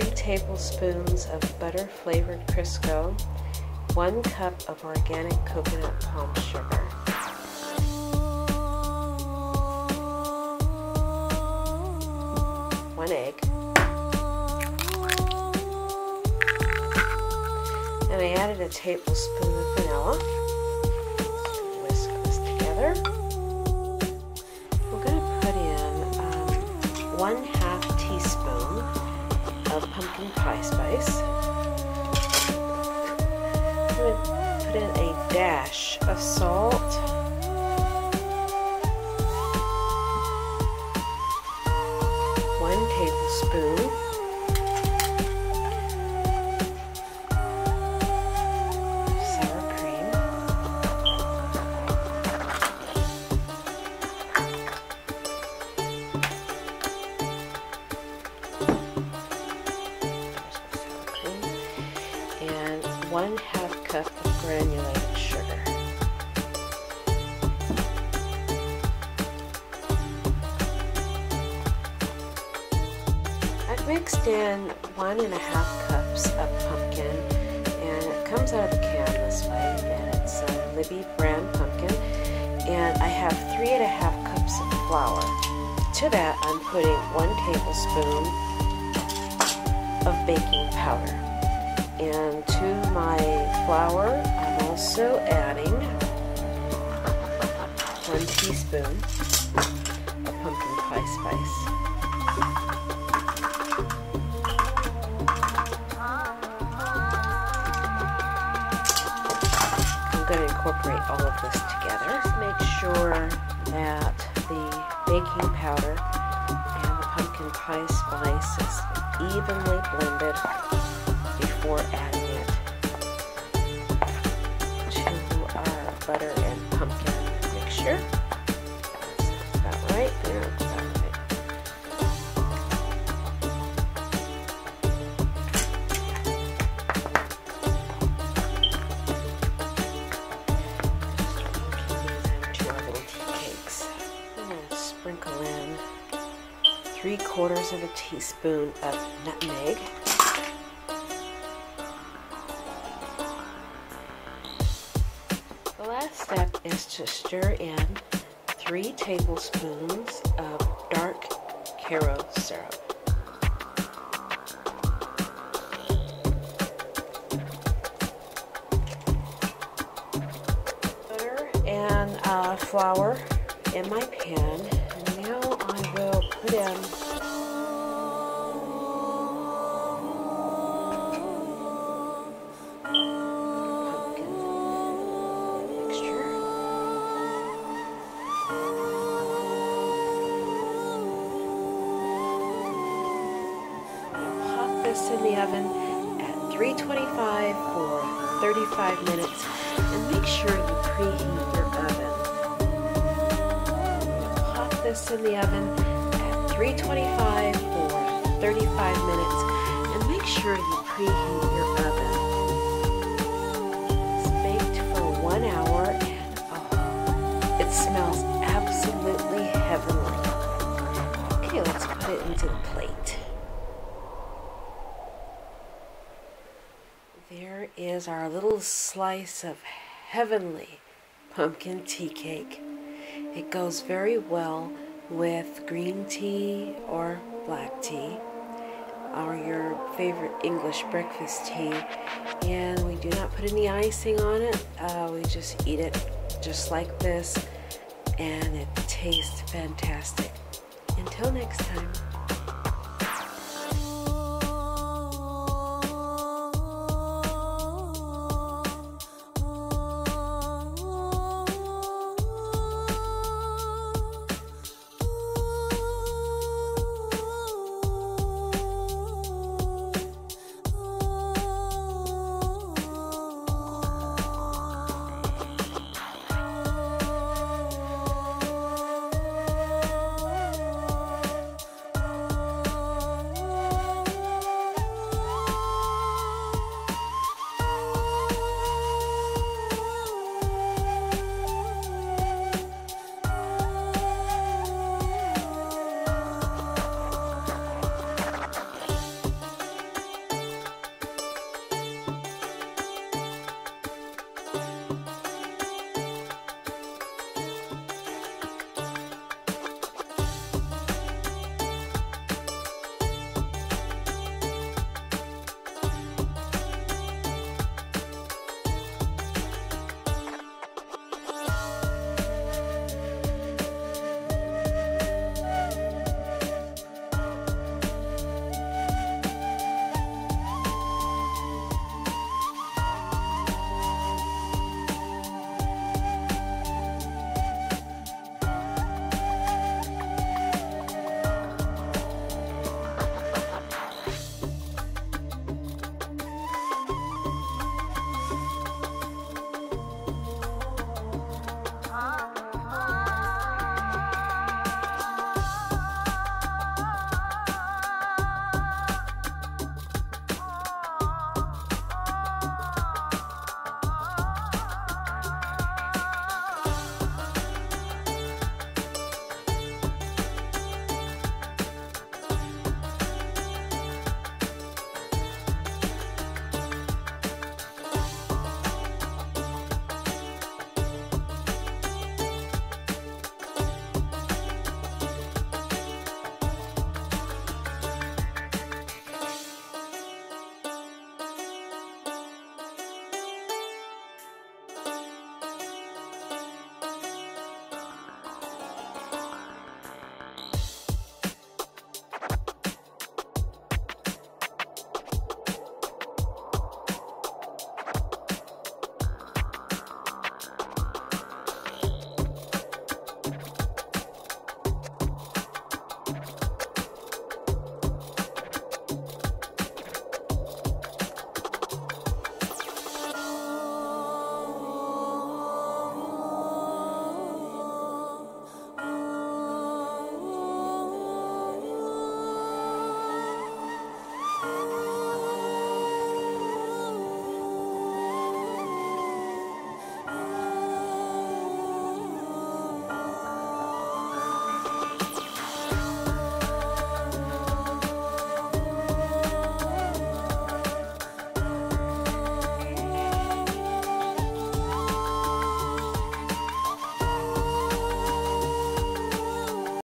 3 tablespoons of butter-flavored Crisco, 1 cup of organic coconut palm sugar. Egg, and I added a tablespoon of vanilla. Whisk this together. We're going to put in 1/2 teaspoon of pumpkin pie spice. I'm going to put in a dash of salt. Spoon, sour cream, and 1/2 cup of granulated sugar. Mixed in 1 1/2 cups of pumpkin, and it comes out of the can this way, and it's a Libby brand pumpkin, and I have 3 1/2 cups of flour. To that I'm putting 1 tablespoon of baking powder, and to my flour I'm also adding 1 teaspoon of pumpkin pie spice. Incorporate all of this together. Make sure that the baking powder and the pumpkin pie spice is evenly blended before adding it to our butter and pumpkin mixture. That's about right. That's about sprinkle in 3/4 of a teaspoon of nutmeg, the last step is to stir in 3 tablespoons of dark Karo syrup. Butter and flour in my pan, and now I will put in pumpkin mixture. I'll pop this in the oven at 325 for 35 minutes, and make sure you preheat your oven. This in the oven at 325 for 35 minutes, and make sure you preheat your oven. It's baked for 1 hour, and oh, it smells absolutely heavenly. Okay, let's put it into the plate. There is our little slice of heavenly pumpkin tea cake. It goes very well with green tea or black tea or your favorite English breakfast tea, and we do not put any icing on it. We just eat it just like this, and it tastes fantastic. Until next time.